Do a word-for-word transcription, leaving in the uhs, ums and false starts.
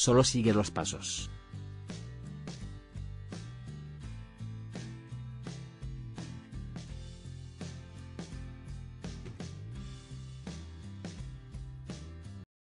solo sigue los pasos.